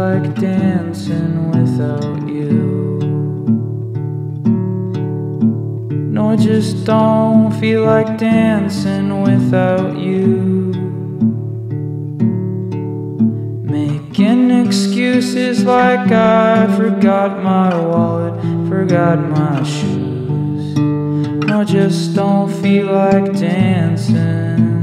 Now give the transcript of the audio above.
like dancing without you. No, I just don't feel like dancing without you. Making excuses like I forgot my wallet, forgot my shoes. No, I just don't feel like dancing.